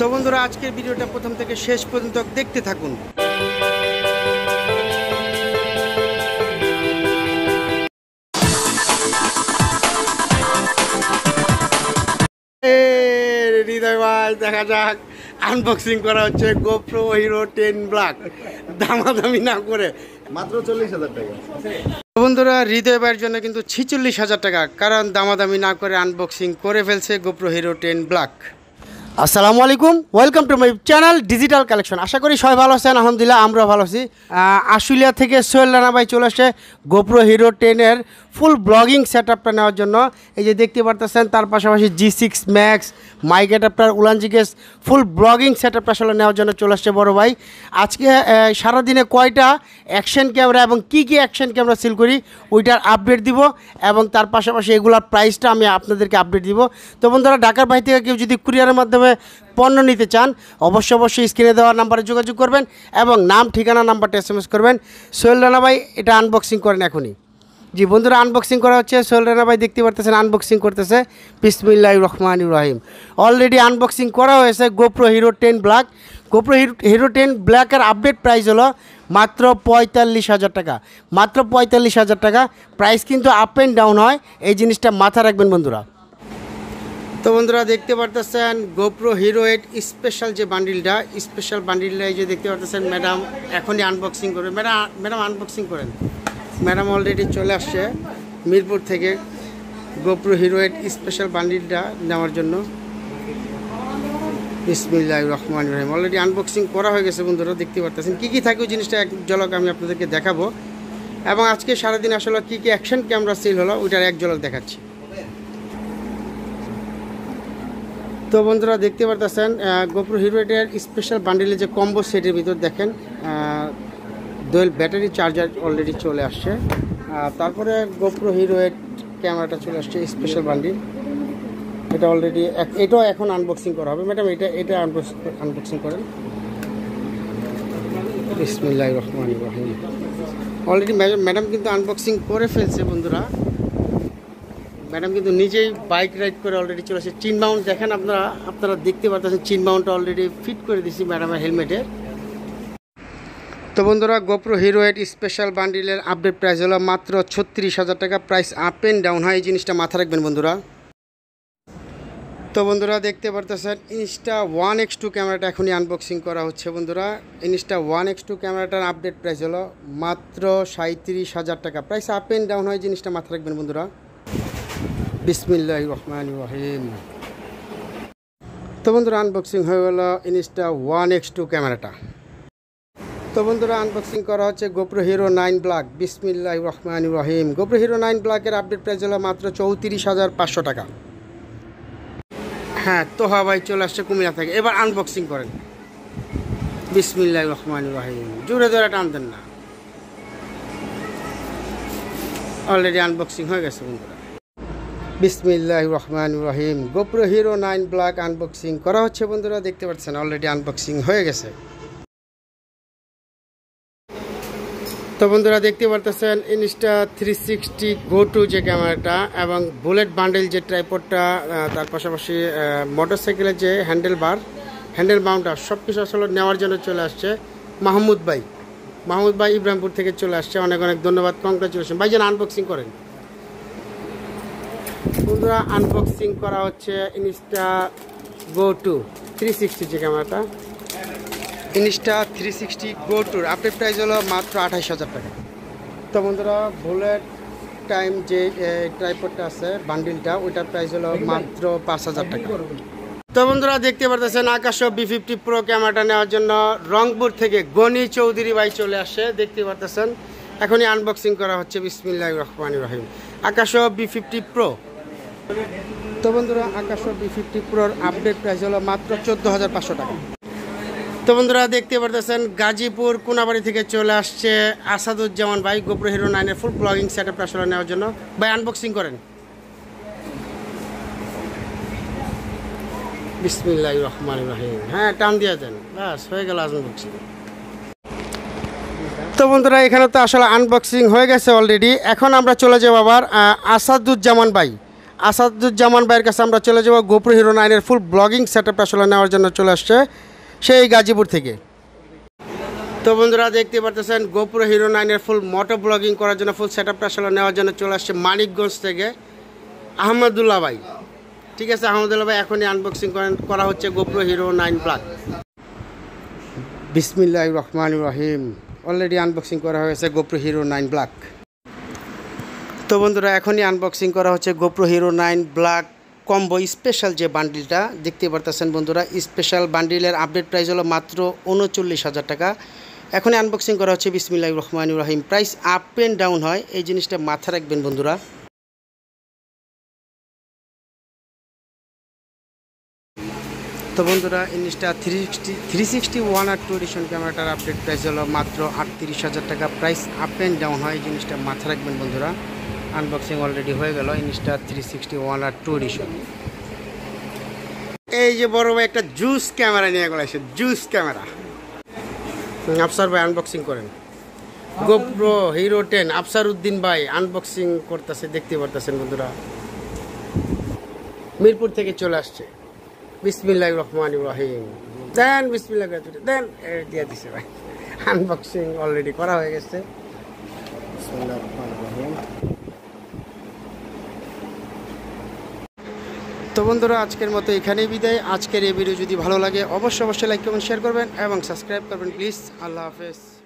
তো বন্ধুরা আজকের ভিডিওটা প্রথম থেকে শেষ পর্যন্ত দেখতে থাকুন। হৃদয় ভাই দেখা যাক আনবক্সিং করা হচ্ছে GoPro Hero 10 Black, দামাদামি না করে মাত্র ৪০,০০০ টাকা। বন্ধুরা হৃদয় ভাইয়ের জন্য কিন্তু ৪৬,০০০ টাকা, কারণ দামাদামি না করে আনবক্সিং করে ফেলছে GoPro Hero 10 Black। আসসালামু আলাইকুম, welcome to my channel digital collection. আশা করি সবাই ভালো আছেন, আলহামদুলিল্লাহ আমরা ভালো আছি। আশুলিয়া থেকে সোহেল রানা ভাই চলে আসে GoPro Hero 10 এর ফুল ব্লগিং সেট আপটা নেওয়ার জন্য। এই যে দেখতে পারতেছেন, তার পাশাপাশি G6 Max মাইক অ্যাডাপ্টার উলানজিকেস ফুল ব্লগিং সেট আপটা আসলে নেওয়ার জন্য চলে আসছে বড় ভাই। আজকে সারাদিনে কয়টা অ্যাকশন ক্যামেরা এবং কী অ্যাকশন ক্যামেরা সেল করি ওইটার আপডেট দিব, এবং তার পাশাপাশি এগুলোর প্রাইসটা আমি আপনাদেরকে আপডেট দিব। তো বন্ধুরা ঢাকার বাইরে থেকে কেউ যদি কুরিয়ারের মাধ্যমে পণ্য নিতে চান অবশ্যই স্ক্রিনে দেওয়া নাম্বারে যোগাযোগ করবেন এবং নাম ঠিকানা নাম্বারটা SMS করবেন। সোহেল রানা ভাই এটা আনবক্সিং করেন এখনই। জি বন্ধুরা আনবক্সিং করা হচ্ছে, সোহেল রানা ভাই দেখতে পারতেছেন আনবক্সিং করতেছে। বিসমিল্লাহির রহমানির রহিম। অলরেডি আনবক্সিং করা হয়েছে GoPro Hero 10 Black। GoPro Hero 10 Black-এর আপডেট প্রাইস হলো মাত্র ৪৫,০০০ টাকা, মাত্র ৪৫,০০০ টাকা। প্রাইস কিন্তু আপ অ্যান্ড ডাউন হয়, এই জিনিসটা মাথা রাখবেন বন্ধুরা। তো বন্ধুরা দেখতে পারতেছেন GoPro Hero 8 স্পেশাল যে বান্ডিলটা, স্পেশাল বান্ডিলটা এই যে দেখতে পারতেছেন। ম্যাডাম এখনই আনবক্সিং করবেন। ম্যাডাম আনবক্সিং করেন। ম্যাডাম অলরেডি চলে আসছে মিরপুর থেকে GoPro Hero 8 স্পেশাল বান্ডিলটা নেওয়ার জন্য। বিসমিল্লাহির রহমানির রহিম। অলরেডি আনবক্সিং করা হয়ে গেছে বন্ধুরা, দেখতে পারতেছেন কী কী থাকে ওই জিনিসটা এক ঝলক আমি আপনাদেরকে দেখাবো, এবং আজকে সারাদিন আসলে কী অ্যাকশন ক্যামেরা সেল হলো ওইটার এক ঝলক দেখাচ্ছি। তো বন্ধুরা দেখতে পারতেছেন GoPro Hero 8 এর স্পেশাল বান্ডিলে যে কম্বো সেটের ভিতর দেখেন ডুয়াল ব্যাটারি চার্জার অলরেডি চলে আসছে, তারপরে GoPro Hero 8 ক্যামেরাটা চলে আসছে স্পেশাল বান্ডিল। এটা অলরেডি এটাও এখন আনবক্সিং করা হবে। ম্যাডাম এটা আনবক্সিং করেন। বিসমিল্লাহির রহমানির রহিম। অলরেডি ম্যাডাম কিন্তু আনবক্সিং করে ফেলছে বন্ধুরা। ম্যাডাম কিন্তু নিজেই বাইক রাইড করে অলরেডি চলে আসছে। চিন মাউন্ট দেখেন, আপনারা দেখতে পাচ্ছেন চিন মাউন্টটা অলরেডি ফিট করে দিয়েছি ম্যাডামের হেলমেটের। তো বন্ধুরা GoPro Hero 8 স্পেশাল বান্ডিলের আপডেট প্রাইস হলো মাত্র ৩৬,০০০ টাকা। প্রাইস আপ অ্যান্ড ডাউন হয়, এই জিনিসটা মাথা রাখবেন বন্ধুরা। তো বন্ধুরা দেখতে পারতেছেন Insta1X2 ক্যামেরাটা এখনই আনবক্সিং করা হচ্ছে বন্ধুরা। Insta1X2 ক্যামেরাটার আপডেট প্রাইস হলো মাত্র ৩৭,০০০ টাকা। প্রাইস আপ অ্যান্ড ডাউন হয়, জিনিসটা মাথা রাখবেন বন্ধুরা। বিসমিল্লাহির রহমানির রহিম। তো বন্ধুরা আনবক্সিং হয়ে গেল Insta1X2 ক্যামেরাটা। তো বন্ধুরা আনবক্সিং করা হচ্ছে GoPro Hero 9 Black। বিসমিল্লাহির রহমানির রহিম। GoPro Hero 9 Black-এর আপডেট প্রাইস হলো মাত্র ৩৪,৫০০ টাকা। হ্যাঁ তো ভাই চলে আসছে কুমিল্লা থেকে, এবার আনবক্সিং করেন। বিসমিল্লাহির রহমানির রহিম। জোরে ধরে টানতেন না। অলরেডি আনবক্সিং হয়ে গেছে বন্ধুরা। বিসমিল্লাহির রহমানির রহিম। GoPro Hero 9 Black আনবক্সিং করা হচ্ছে বন্ধুরা, দেখতে পাচ্ছেন অলরেডি আনবক্সিং হয়ে গেছে। তো বন্ধুরা দেখতে পারতেছেন Insta360 Go 2 যে ক্যামেরাটা এবং বুলেট বান্ডেল যে ট্রাইপডটা, তার পাশাপাশি মোটরসাইকেলের যে হ্যান্ডেল মাউন্টার সব কিছু আসলে নেওয়ার জন্য চলে আসছে মাহমুদ ভাই ইব্রাহিমপুর থেকে চলে আসছে। অনেক অনেক ধন্যবাদ, কংগ্রাচুলেশন ভাই। যেন আনবক্সিং করেন বন্ধুরা। আনবক্সিং করা হচ্ছে Insta360 Go 2 যে ক্যামেরাটা। Insta360 Go 2 আপডেট প্রাইস হলো মাত্র ২৮,০০০ টাকা। তো বন্ধুরা বুলেট টাইম যে ট্রাইপডটা আছে বান্ডিলটা, ওইটার প্রাইস হলো মাত্র ৫,০০০ টাকা। তো বন্ধুরা দেখতে পারতেছেন Akaso B50 Pro ক্যামেরাটা নেওয়ার জন্য রংপুর থেকে গনি চৌধুরী ভাই চলে আসে, দেখতে পারতেছেন এখনই আনবক্সিং করা হচ্ছে। বিসমিল্লাহির রহমানির রহিম। Akaso B50 Pro। তো বন্ধুরা Akaso B50 Pro-র আপডেট প্রাইস হলো মাত্র ১৪,৫০০ টাকা। তো বন্ধুরা দেখতে পারতেছেন গাজীপুর কোনাবাড়ি থেকে চলে আসছে আসাদুজ্জামান ভাই GoPro Hero 9-এর ফুল ব্লগিং সেটআপ আসলে নেওয়ার জন্য। ভাই আনবক্সিং করেন। বিসমিল্লাহির রহমানির রহিম। হ্যাঁ টান দিয়ে দেন, ব্যাস হয়ে গেল আনবক্সিং। তো বন্ধুরা এখানে তো আসলে আনবক্সিং হয়ে গেছে অলরেডি। এখন আমরা চলে যাবো আবার আসাদুজ্জামান ভাই আসাদুজ্জামান ভাইয়ের কাছে আমরা চলে যাব GoPro Hero 9 এর ফুল ব্লগিং সেটআপটা আসলে নেওয়ার জন্য চলে আসছে সেই গাজীপুর থেকে। তো বন্ধুরা দেখতে পারতেছেন GoPro Hero 9 এর ফুল মোটো ব্লগিং করার জন্য ফুল সেটআপটা আসলে নেওয়ার জন্য চলে আসছে মানিকগঞ্জ থেকে আহমদুল্লাহ ভাই। ঠিক আছে আহমদুল্লাহ ভাই, এখনই আনবক্সিং করা হচ্ছে GoPro Hero 9 Black। বিসমিল্লাহির রহমানির রহিম। অলরেডি আনবক্সিং করা হয়েছে GoPro Hero 9 Black। তো বন্ধুরা এখনই আনবক্সিং করা হচ্ছে GoPro Hero 9 Black combo special যে বান্ডিলটা দেখতে পারতেছেন বন্ধুরা, স্পেশাল বান্ডিলের আপডেট প্রাইস হলো মাত্র ৩৯,০০০ টাকা। এখনই আনবক্সিং করা হচ্ছে। বিসমিল্লাহির রহমানির রহিম। প্রাইস আপ এন্ড ডাউন হয়, এই জিনিসটা মাথা রাখবেন বন্ধুরা। তো বন্ধুরা Insta360 One R Two Edition ক্যামেরাটার আপডেট প্রাইস হলো মাত্র ৩৮,০০০ টাকা। প্রাইস আপ এন্ড ডাউন হয়, এই জিনিসটা মাথা রাখবেন বন্ধুরা। আনবক্সিং অলরেডি হয়ে গেল Insta360 One R Two Edition। এই যে বড় ভাই একটা জুস ক্যামেরা নিয়ে গেল, এসে জুস ক্যামেরা। আফসার ভাই আনবক্সিং করেন GoPro Hero 10। আফসার উদ্দিন ভাই আনবক্সিং করতেছে দেখতে পারতেছেন বন্ধুরা, মিরপুর থেকে চলে আসছে। বিসমিল্লাহির রহমানির রহিম। দেন বিসমিল্লাহির রহমানির রহিম, দেন দিয়ে দিছে ভাই। আনবক্সিং অলরেডি করা হয়ে গেছে। বিসমিল্লাহির রহমানির রহিম। তো বন্ধুরা আজকের মতো এখানেই বিদায়। আজকের এই ভিডিও যদি ভালো লাগে অবশ্যই লাইক কমেন্ট শেয়ার করবেন এবং সাবস্ক্রাইব করবেন প্লিজ। আল্লাহ হাফেজ।